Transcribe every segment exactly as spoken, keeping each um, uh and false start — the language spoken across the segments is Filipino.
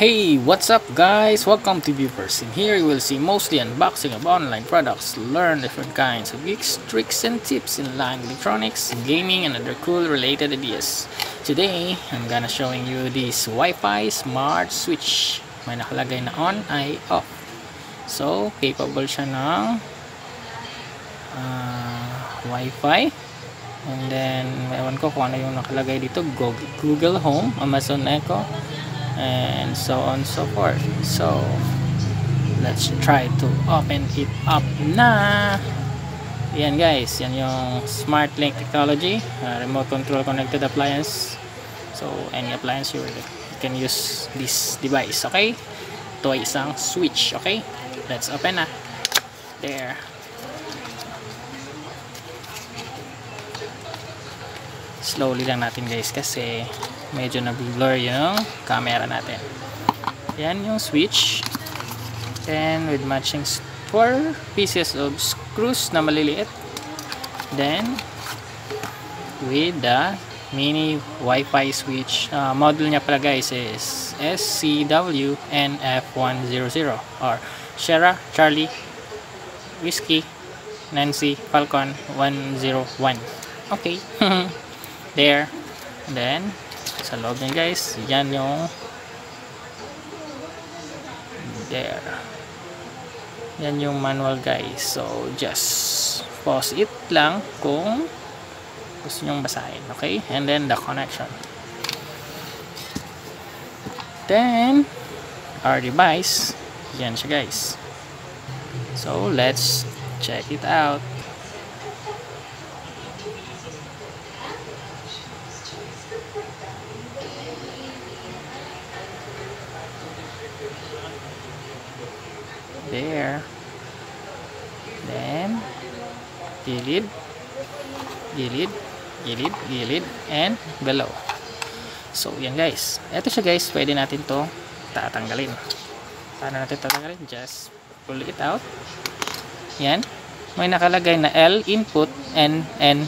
Hey, what's up guys? Welcome to View First. In here you will see mostly unboxing of online products, learn different kinds of gigs, tricks and tips in line electronics, gaming and other cool related ideas. Today, I'm gonna showing you this Wi-Fi smart switch. May nakalagay na on ay off. So, capable siya ng uh, Wi-Fi. And then, ewan ko kung ano yung nakalagay dito. Google Home, Amazon Echo, and so on so forth. So let's try to open it up na. Yan guys, yan yung smart link technology, uh, remote control connected appliance. So any appliance you can use this device. Okay, ito ay isang switch. Okay, let's open na. There, slowly lang natin guys kasi medyo na-blur yung camera natin. Yan yung switch. Then, with matching four pieces of screws na maliliit. Then, with the mini Wi-Fi switch. Uh, model niya pala guys is S C W N F one hundred or Sierra Charlie Whiskey Nancy Falcon one zero one. Okay. There. And then, sa loob niya guys, yan yung there, yan yung manual guys. So just pause it lang kung gusto nyong basahin. Okay, and then the connection, then our device, yan siya guys. So let's check it out. There. Then, gilid, gilid, gilid, gilid, and below. So, yan guys. Ito siya guys. Pwede natin to tatanggalin. Paano natin tatanggalin? Just pull it out. Yan. May nakalagay na L input and N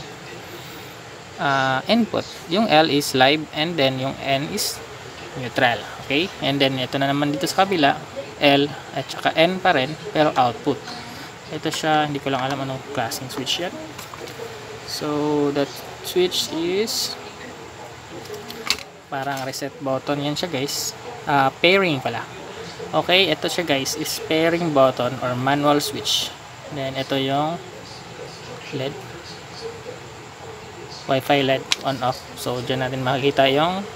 uh, input. Yung L is live and then yung N is neutral. Okay? And then, ito na naman dito sa kabila. L at saka N pa rin pero output. Ito siya, hindi ko lang alam anong klaseng switch yan. So that switch is parang reset button yan siya guys. Uh, pairing pala. Okay, ito siya guys is pairing button or manual switch. Then ito yung L E D, Wi-Fi L E D on off. So dyan natin makikita yung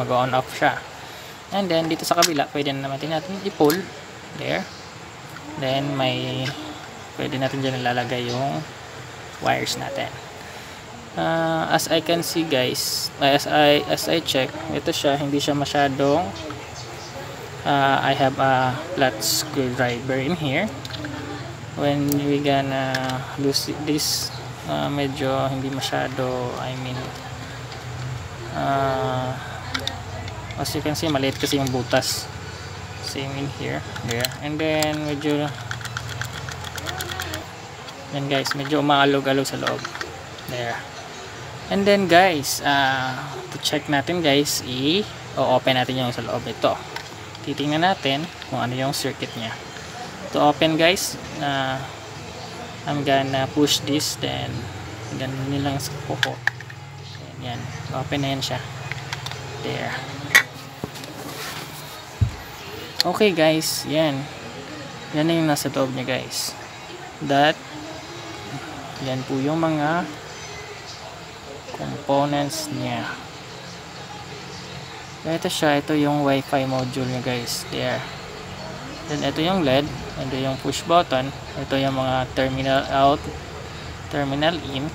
mag-on off siya. And then, dito sa kabila, pwede na naman natin i-pull. There. Then, may pwede natin dyan nilalagay yung wires natin. Uh, as I can see, guys, as I as I check, ito siya, hindi siya masyadong uh, I have a flat screwdriver in here. When we gonna lose this, uh, medyo hindi masyado, I mean, ah, uh, as you can see, maliit kasi yung butas. Same in here, there. And then, medyo yan guys, medyo umaalog-alog sa loob. There. And then guys, uh, to check natin guys, i-open natin yung sa loob nito. Titingnan natin kung ano yung circuit niya. To open guys, uh, I'm gonna push this, then ganun nilang sa kuko. Yan, yan. Open na yan siya. There. Okay guys, yan. Yan yung nasa loob niya guys. That, yan po yung mga components niya. Ito siya, ito yung Wi-Fi module niya guys. There. Then ito yung L E D, ito yung push button, ito yung mga terminal out, terminal in.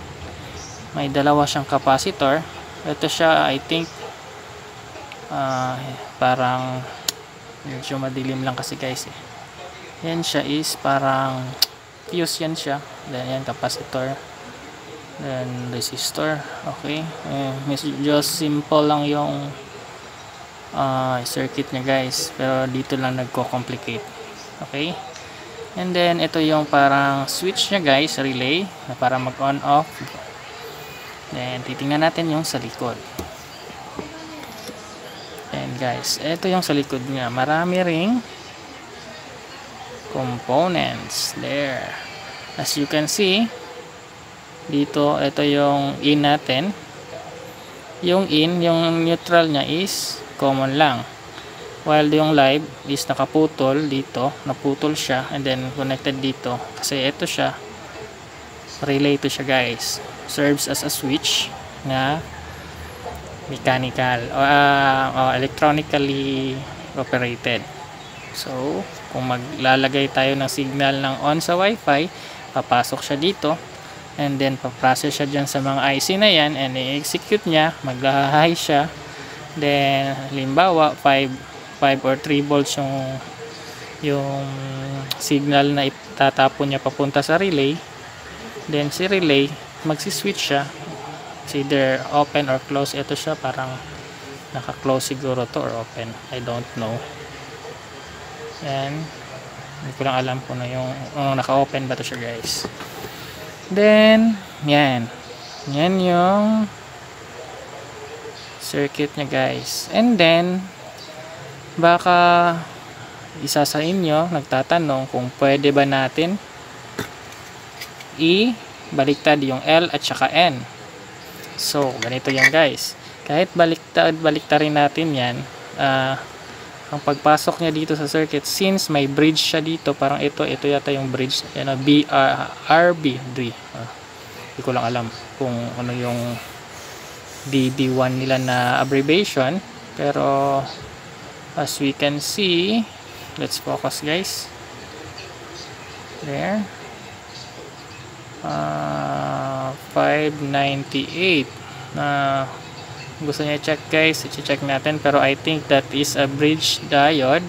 May dalawa siyang capacitor. Ito siya, I think, uh, parang medyo madilim lang kasi guys eh. Yan siya is parang fuse yan siya. Then yan capacitor. Then resistor. Okay. Eh, medyo simple lang yung uh, circuit niya guys. Pero dito lang nagko-complicate. Okay. And then ito yung parang switch niya guys. Relay. Na para mag-on off. Then titingnan natin yung sa likod. guys. Ito yung sa likod niya. Marami ring components there. As you can see, dito, ito yung in natin. Yung in, yung neutral niya is common lang. While yung live is nakaputol dito. Naputol siya and then connected dito. Kasi ito siya. Relay to siya guys. Serves as a switch na mechanical o uh, uh, electronically operated. So kung maglalagay tayo ng signal ng on sa wifi, papasok siya dito and then paprocess siya dyan sa mga I C na yan and i-execute niya, maghahay siya, then halimbawa five or three volts yung yung signal na itatapon niya papunta sa relay, then si relay magsiswitch siya. Either open or close. Ito siya parang naka-close siguro to or open, I don't know. And hindi ko lang alam kung na yung oh, naka-open ba to siya guys. Then yan yan yung circuit niya guys. And then baka isa sa inyo nagtatanong kung pwede ba natin i-baliktad yung L at saka N. So, ganito yan guys. Kahit baliktad, balikta rin natin yan. Uh, ang pagpasok niya dito sa circuit, since may bridge siya dito, parang ito, ito yata yung bridge, ano, B R B D. Uh, hindi ko lang alam kung ano yung D D one nila na abbreviation. Pero, as we can see, let's focus guys. There. Uh, five ninety-eight na uh, gusto niya check guys, i-check natin, pero I think that is a bridge diode,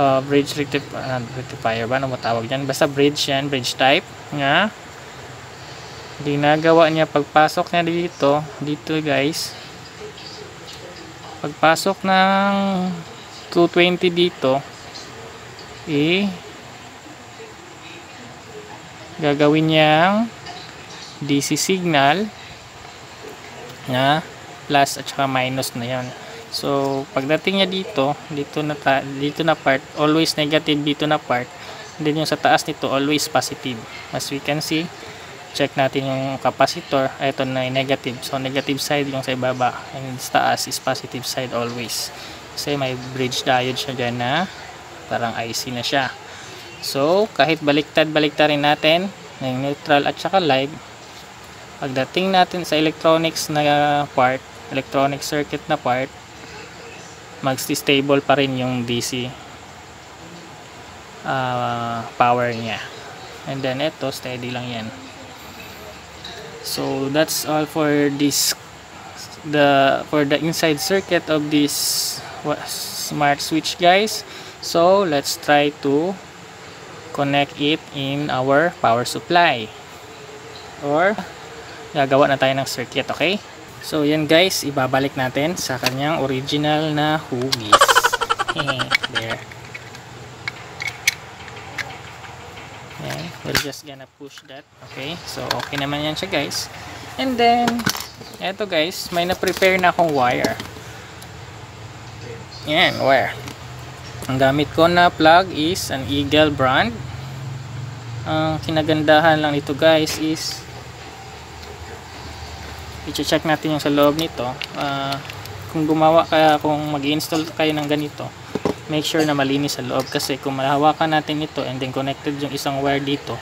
uh, bridge rectif uh, rectifier ba, ano matawag yan, basta bridge yan, bridge type nga. Ginagawa niya pagpasok niya dito dito guys, pagpasok ng two twenty dito, eh gagawin niyang D C signal na plus at saka minus na yon. So pagdating niya dito, dito na ta, dito na part always negative, dito na part, and then yung sa taas nito always positive. As we can see, check natin yung capacitor, ito na negative, so negative side yung sa ibaba and sa taas is positive side always kasi may bridge diode siya dyan na parang I C na siya. So, kahit baliktad-balikta rin natin ng neutral at saka live, pagdating natin sa electronics na part, electronic circuit na part, magsi-stable pa rin yung D C uh, power niya. And then, ito, steady lang yan. So, that's all for this, the, for the inside circuit of this smart switch, guys. So, let's try to connect it in our power supply or gagawa na tayo ng circuit. Okay, so yan guys, ibabalik natin sa kanyang original na hugis. There, yeah, we're just gonna push that. Okay, so okay naman yan siya guys. And then eto guys, may na-prepare na akong wire. Yan, wire. Ang gamit ko na plug is an Eagle brand. Ang kinagandahan lang nito guys is i-check natin yung sa loob nito. Uh, kung gumawa kaya, kung mag-install kayo ng ganito, make sure na malinis sa loob, kasi kung malahawakan natin ito and then connected yung isang wire dito,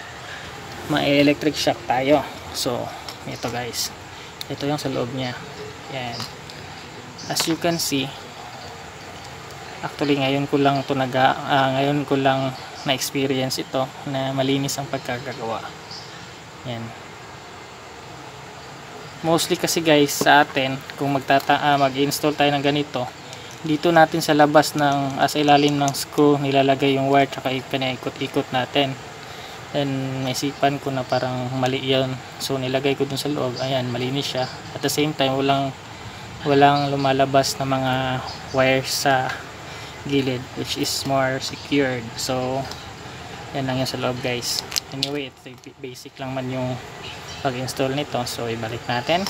ma-electric shock tayo. So, ito guys. Ito yung sa loob niya. Yan. As you can see, actually ngayon ko lang to naga uh, ngayon ko lang na experience ito na malinis ang pagkakagawa. Yan. Mostly kasi guys sa atin, kung magtata uh, mag-install tayo ng ganito, dito natin sa labas ng as ilalim ng screw nilalagay yung wire tsaka ipinaikot-ikot natin. And naisipan ko na parang mali yun. So nilagay ko dun sa loob. Ayan, malinis siya. At the same time walang walang lumalabas na mga wires sa gilid, which is more secured. So yan lang yan sa loob guys. Anyway, ito basic lang man yung pag-install nito. So ibalik natin.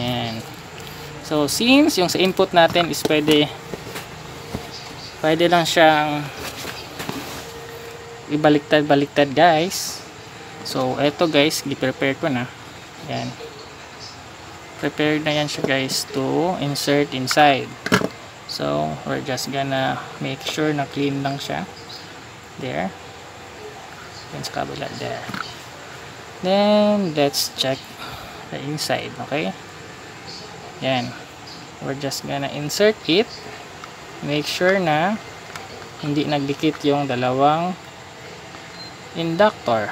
Yan. So since yung sa input natin is pwede pwede lang siyang ibaliktad-baliktad guys. So eto guys, gi-prepare ko na. Ayan. Prepared na yan siya guys to insert inside. So we're just gonna make sure na clean lang siya. There. Let's kabila there. Then let's check the inside, okay? Yan. We're just gonna insert it. Make sure na hindi nagdikit yung dalawang inductor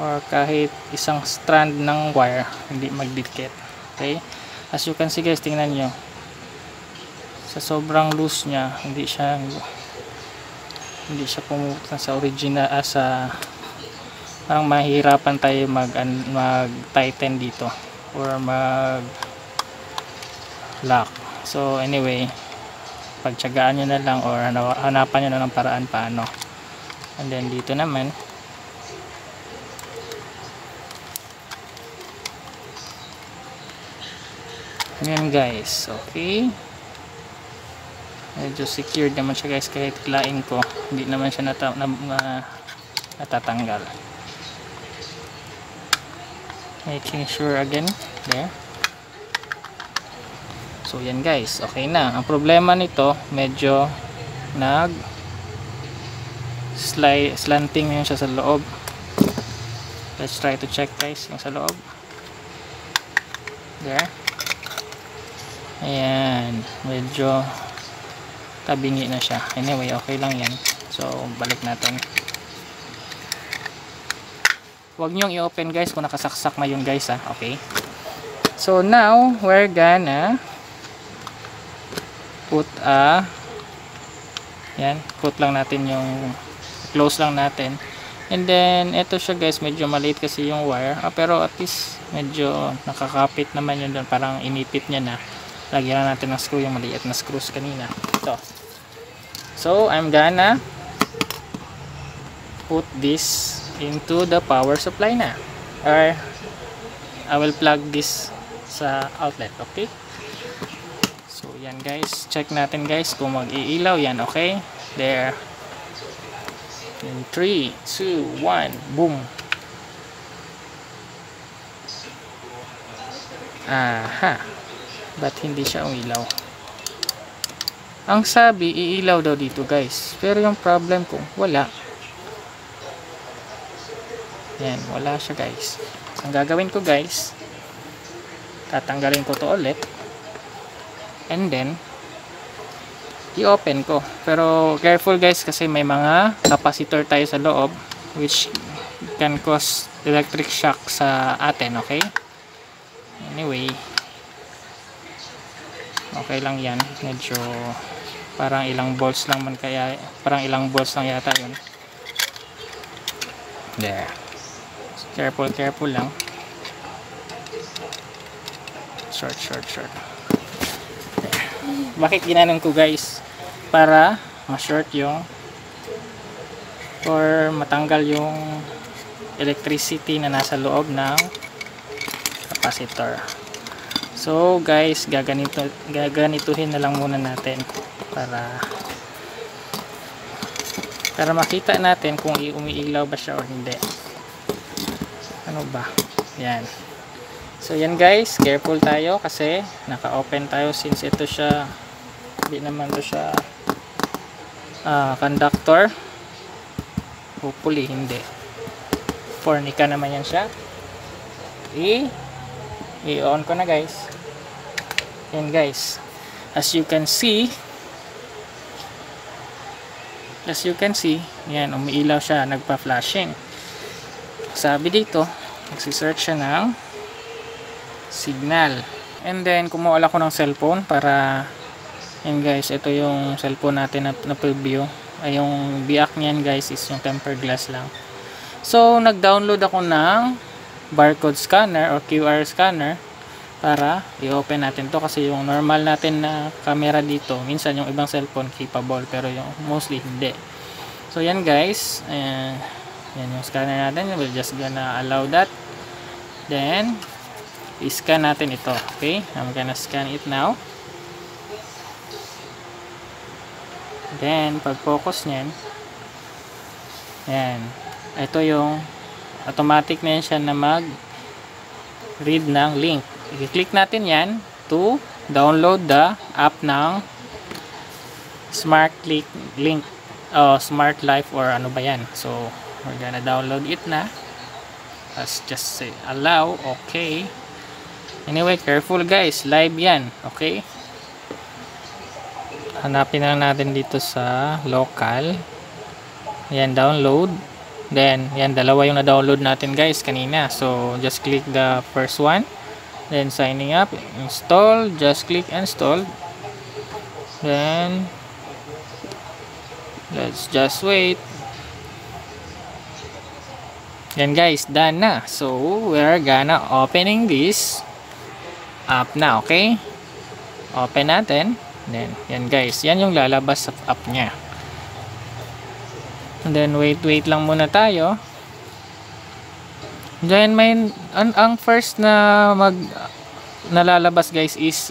or kahit isang strand ng wire, hindi magdikit. Okay? As you can see guys, tingnan nyo. Sa sobrang loose nya, hindi siya hindi siya pumunta sa original ah, sa parang mahirapan tayo mag mag tighten dito or mag lock. So anyway, pagtiyagaan nyo na lang or hanapan nyo na lang paraan paano. And then dito naman yan guys, okay, medyo secured naman siya guys, kahit klaing ko hindi naman siya nata na na natatanggal. Making sure again there. So yan guys, okay na. Ang problema nito, medyo nag slide, slanting na yun siya sa loob. Let's try to check guys yung sa loob. There. Ayan, medyo tabingi na siya. Anyway, okay lang yan. So balik natin. Huwag nyong i-open guys kung nakasaksak na yun guys, ha? Okay. So now we're gonna put a yan, put lang natin yung close lang natin, and then eto siya guys, medyo maliit kasi yung wire, ah, pero at least medyo nakakapit naman yun doon, parang inipit nya na. Lagyan natin ng screw yung maliit na screws kanina. So, so I'm gonna put this into the power supply na, or I will plug this sa outlet, okay? So yan guys, check natin guys kung mag-iilaw yan, okay? There. In three, two, one, boom. Aha. But hindi siya umilaw. Ang sabi, iilaw daw dito guys. Pero yung problem ko, wala. Yan, wala siya guys. Ang gagawin ko guys, tatanggalin ko to ulit. And then, i-open ko. Pero careful guys, kasi may mga capacitor tayo sa loob, which can cause electric shock sa atin, okay? Anyway, okay lang yan. Medyo parang ilang volts lang man kaya, parang ilang volts lang yata yun. There. Careful, careful lang. Short, short, short. Bakit ginanong ko guys? Para ma-short yung or matanggal yung electricity na nasa loob ng capacitor. So guys, gaganito, gaganituhin na lang muna natin para para makita natin kung umiilaw ba siya o hindi. Ano ba? Yan. So yan guys, careful tayo kasi naka-open tayo since ito siya, hindi naman ito siya uh, conductor. Hopefully hindi. Fornica naman yan siya. I i-on ko na guys. And guys, as you can see, as you can see, yan, umiilaw siya, nagpa-flashing. Sabi dito, nagsisearch siya ng signal. And then kumuha ako ng cellphone para, and guys, ito yung cellphone natin na, na preview. Ay, yung biak niyan guys is yung tempered glass lang. So nag-download ako ng barcode scanner or Q R scanner para i-open natin to, kasi yung normal natin na camera dito, minsan yung ibang cellphone capable pero yung mostly hindi. So yan guys, and yan yung scanner natin. We're just gonna allow that. Then I-scan natin ito. Okay, I'm gonna scan it now. Then, pag-focus nyan, yan, ito yung automatic na yan siya na mag-read ng link. I-click natin yan to download the app ng Smart Link, link uh, Smart Life or ano ba yan. So, we're gonna download it na. Let's just say allow. Okay. Anyway, careful guys. Live yan. Okay. Hanapin na natin dito sa local. Yan, download. Then, yan, dalawa yung na-download natin guys kanina. So, just click the first one. Then signing up, install, just click install. Then let's just wait. Then guys, done na. So we're gonna opening this app na, okay? Open natin. Then yan guys, yan yung lalabas sa app nya. And then wait, wait lang muna tayo. Diyan may an, ang first na mag nalalabas guys is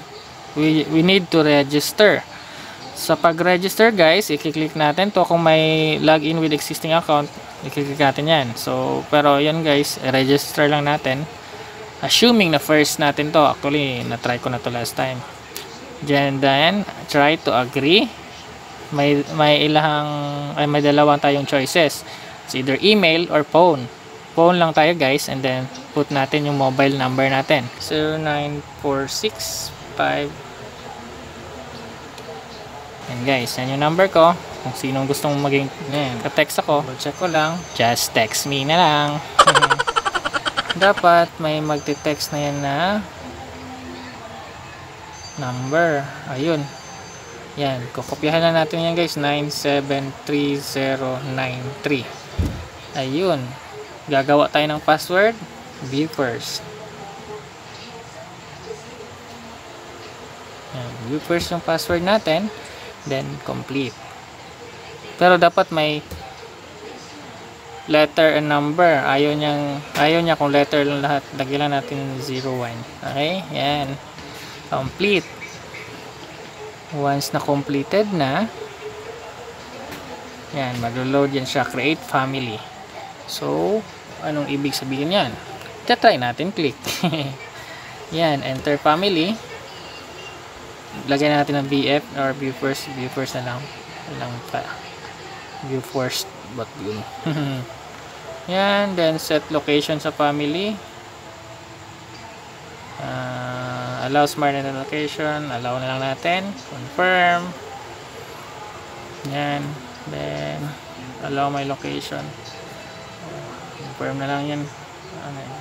we, we need to register. Sa pag-register guys, i-click natin to kung may login with existing account, i-click natin 'yan. So, pero 'yan guys, register lang natin. Assuming na first natin to, actually na-try ko na to last time. Diyan then try to agree. May may ilang ay may dalawang tayong choices. It's either email or phone. Phone lang tayo guys, and then put natin yung mobile number natin zero nine four six five. And guys, yan yung number ko. Kung sinong gustong maging yan, ka-text ako, check ko lang, just text me na lang. Dapat may magte-text na yan na number. Ayun, yan, kukopyahan na natin yan guys, nine seven three zero nine three. Ayun, gagawa tayo ng password, View First. Ayan, View First yung password natin, then complete. Pero dapat may letter and number. Ayaw niyang, ayaw niya kung letter lang lahat. Lagyan natin zero one. Okay? Yan. Complete. Once na completed na, yan, mag-load yan siya, create family. So, anong ibig sabihin yan? Tatry natin, click. Yan, enter family. Lagyan natin ng V F or View First. View First na lang. Lang pa. View First, but yun. Yan, then set location sa family. Uh, allow smart net location. Allow na lang natin. Confirm. Yan. Then, allow my location. Confirm na lang yan. Ano yan?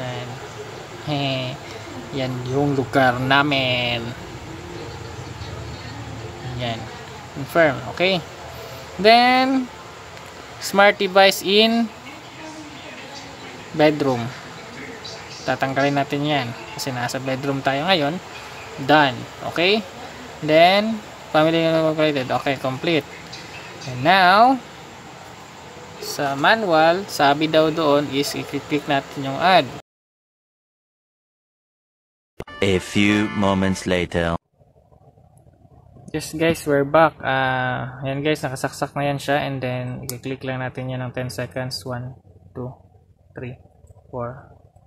Yan. Heh. Yan yung lugar namin. Yan. Confirm. Okay. Then, smart device in bedroom. Tatanggalin natin yan. Kasi nasa bedroom tayo ngayon. Done. Okay. Then, family completed. Okay, complete. And now, sa manual, sabi daw doon is i-click natin yung add. A few moments later. Yes guys, we're back. Uh, yan guys, nakasaksak na yan siya. And then, i-click lang natin yan ng ten seconds. one, two, three, four,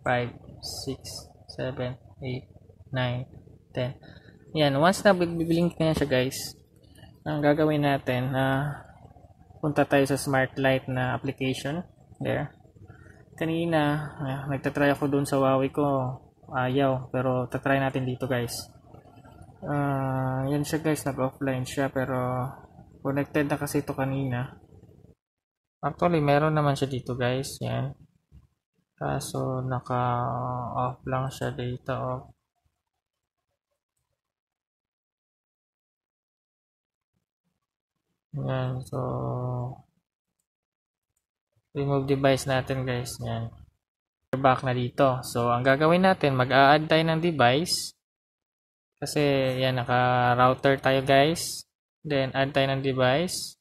five, six, seven, eight, nine, ten. Yan, once na biblink na yan siya guys, ang gagawin natin, uh, punta tayo sa Smart Life na application. There. Kanina, uh, nagtatry ako dun sa Huawei ko. Ayaw. Pero tatry natin dito guys. Uh, yan siya guys. Nag-offline siya. Pero connected na kasi ito kanina. Actually, meron naman siya dito guys. Yan. Kaso naka-off lang siya. Data off. Yan, so remove device natin guys. Yan, we're back na dito. So ang gagawin natin, mag-a-add tayo ng device kasi yan, naka-router tayo guys. Then add tayo ng device,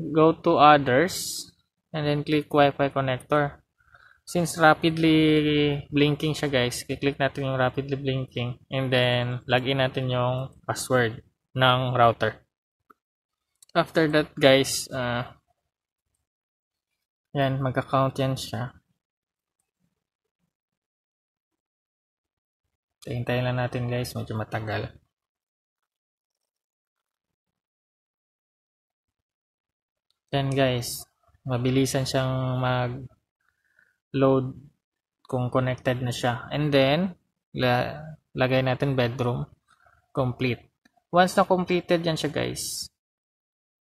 go to others, and then click Wi-Fi connector. since rapidly blinking siya guys, i-click natin yung rapidly blinking and then log in natin yung password ng router. After that guys, uh, yan, magka-count yan siya. Hintayin lang natin guys, medyo matagal. Yan guys, mabilisan siyang mag load kung connected na siya. And then, la lagay natin bedroom complete. Once na completed yan siya guys,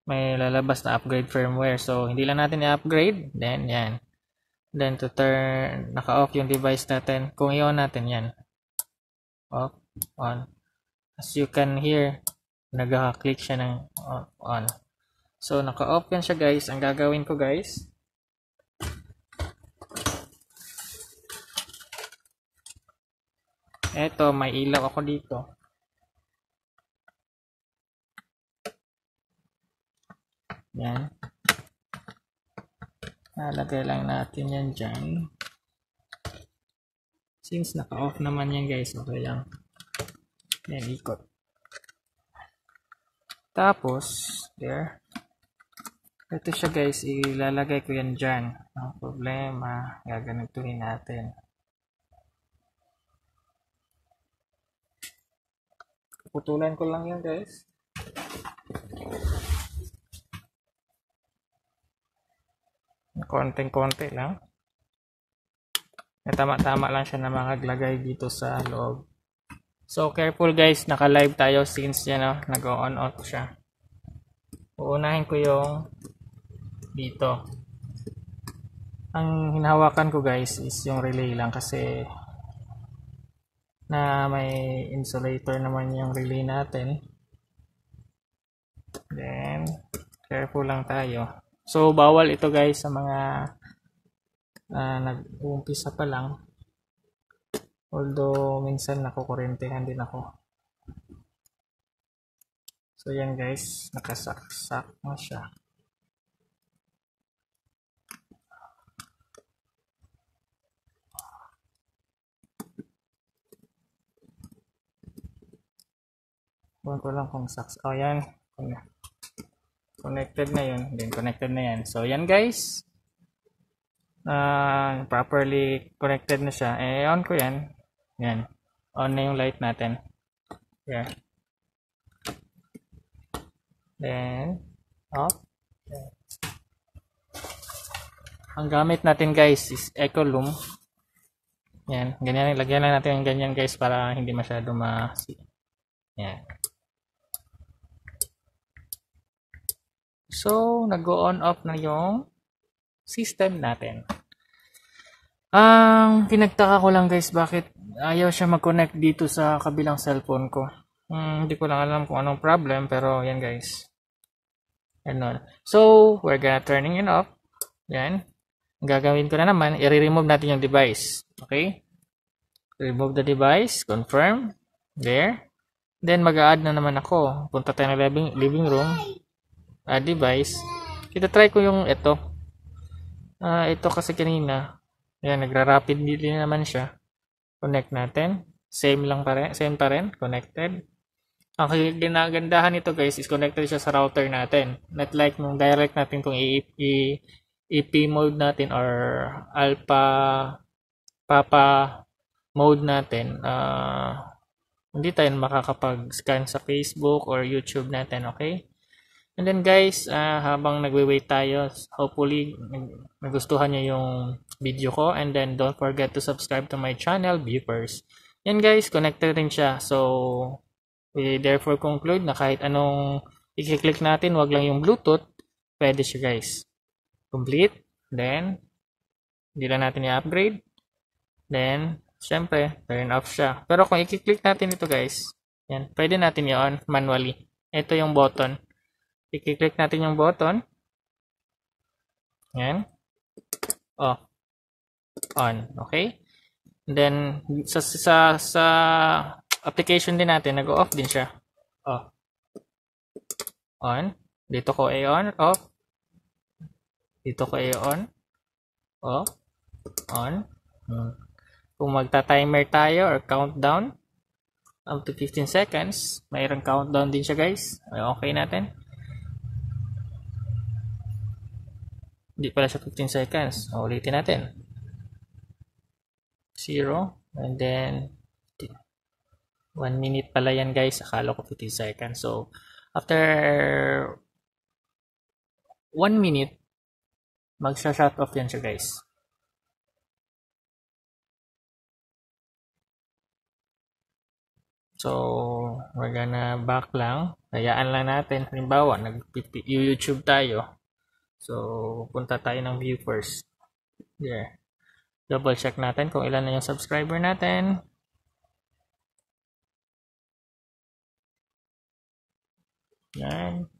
may lalabas na upgrade firmware. So, hindi lang natin i-upgrade. Then, yan. Then, to turn, naka-off yung device natin. Kung i-on natin yan. Off, on. As you can hear, nag-click siya ng on. So, naka-off yan siya guys. Ang gagawin ko guys, eto, may ilaw ako dito. Yan. Nalagay lang natin yan dyan. Since naka-off naman yan guys, okay lang. Yan, ikot. Tapos, there. Ito siya guys, ilalagay ko yan dyan. Ang problema, gaganituhin natin. Putulan ko lang yan guys. Konting-konti lang. Tama-tama lang siya na makaglagay dito sa loob. So careful guys, naka-live tayo since yan o, nag-on-off siya. Uunahin ko yung dito. Ang hinahawakan ko guys is yung relay lang kasi na may insulator naman yung relay natin. Then, careful lang tayo. So, bawal ito guys sa mga uh, nag-uumpisa pa lang. Although, minsan nakukurentehan din ako. So, yan guys. Nakasaksak na siya. Huwag ko lang kung saks. O, oh, yan. Connected na yun. Then, connected na yan. So, yan guys. Uh, properly connected na siya. Eh, on ko yan. Yan. On na yung light natin. Here. Then, off. Then. Ang gamit natin guys is Echolum. Yan. Ganyan. Lagyan lang natin yung ganyan guys para hindi masyado ma... Yan. So, nag-on-off na yung system natin. Ang um, pinagtaka ko lang guys, bakit ayaw siya mag-connect dito sa kabilang cellphone ko. Hmm, hindi ko lang alam kung anong problem, pero yan guys. Ganun. So, we're gonna turning it off. Yan. Ang gagawin ko na naman, i-remove natin yung device. Okay? Remove the device. Confirm. There. Then, mag-a-add na naman ako. Punta tayo ng living, living room. Uh, device. Kita try ko yung ito. Uh, ito kasi kanina. Ayan, nagra-rapidly din naman siya. Connect natin. Same lang pa rin. Same pa rin. Connected. Ang ginagandahan nito guys is connected siya sa router natin. Not like nung direct natin kung E P mode natin or alpha papa mode natin. Uh, hindi tayo makakapag-scan sa Facebook or YouTube natin. Okay? And then guys, uh, habang nagwe-wait tayo, hopefully nagustuhan nyo yung video ko. And then don't forget to subscribe to my channel, View First. Yan guys, connected rin siya. So, we therefore conclude na kahit anong i-click natin, wag lang yung Bluetooth, pwede siya guys. Complete. Then, hindi lang natin i-upgrade. Then, syempre, turn off siya. Pero kung i-click natin ito guys, yan, pwede natin i-on manually. Ito yung button. I-click natin yung button. Yan. Oh. On. Okay? And then, sa, sa, sa application din natin, nag-off din siya. Oh. On. Dito ko i-on. Off. Dito ko i-on. Off. on. Hmm. Kung magta-timer tayo or countdown up to fifteen seconds, mayroong countdown din siya guys. Okay natin. Hindi pala siya fifteen seconds. O, ulitin natin. zero and then one minute pala yan guys. Akala ko fifteen seconds. So, after one minute, mag-shut off yan siya guys. So, we're gonna back lang. Hayaan lang natin. Halimbawa, nag-YouTube tayo. So, punta tayo ng View First. There. Double check natin kung ilan na yung subscriber natin. Yan.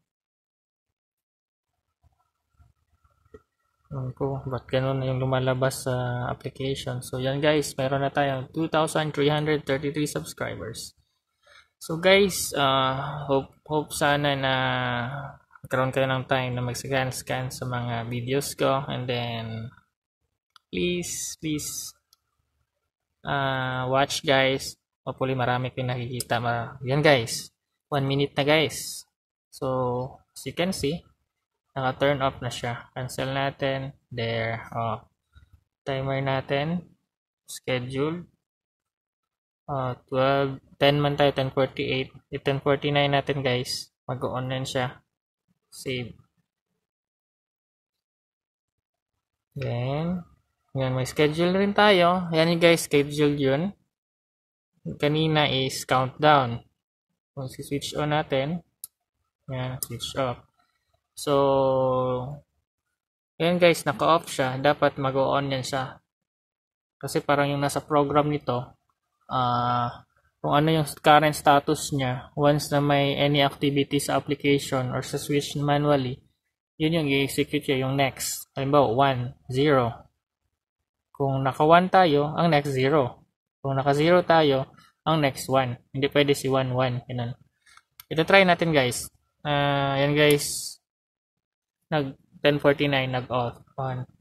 Ano ko, ba't ganun na yung lumalabas sa application. So, yan guys. Meron na tayong two thousand three hundred thirty-three subscribers. So guys, uh, hope, hope sana na magkaroon kayo ng time na mag-scan-scan sa mga videos ko. And then, please, please, uh, watch guys. Hopefully marami kayo nakikita. Mar yan guys, one minute na guys. So, as you can see, naka-turn off na siya. Cancel natin. There. Oh. Timer natin. Schedule. Uh, twelve, ten man tayo, ten forty-eight. ten forty-nine natin guys. Mag-on na siya. Save. Then, yan, may schedule rin tayo. Yan yung guys, schedule yun. Kanina is countdown. Kung si-switch on natin, yan, switch off. So, yan guys, naka-off siya. Dapat mag-on yan siya. Kasi parang yung nasa program nito, Uh, kung ano yung current status niya, once na may any activity sa application or sa switch manually, yun yung i-execute niya, yung next. Halimbawa, one, zero. Kung naka-one tayo, ang next zero. Kung naka-zero tayo, ang next one. Hindi pwede si one, one. Ganun. Ito try natin guys. Uh, yan guys. Nag ten forty-nine, nag-off. On.